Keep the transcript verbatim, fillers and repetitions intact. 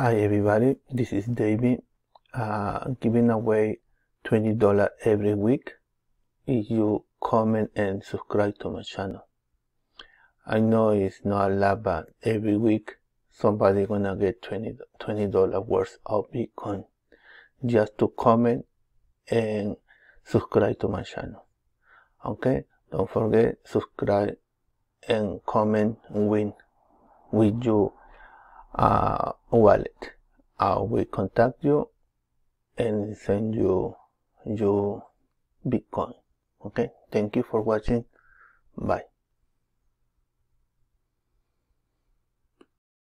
Hi everybody, this is David, uh, giving away twenty dollars every week if you comment and subscribe to my channel. I know it's not a lot, but every week somebody gonna get twenty dollars worth of Bitcoin just to comment and subscribe to my channel. Okay, don't forget, subscribe and comment and win with you. Uh, wallet. I will contact you and send you your Bitcoin. Okay, thank you for watching. Bye.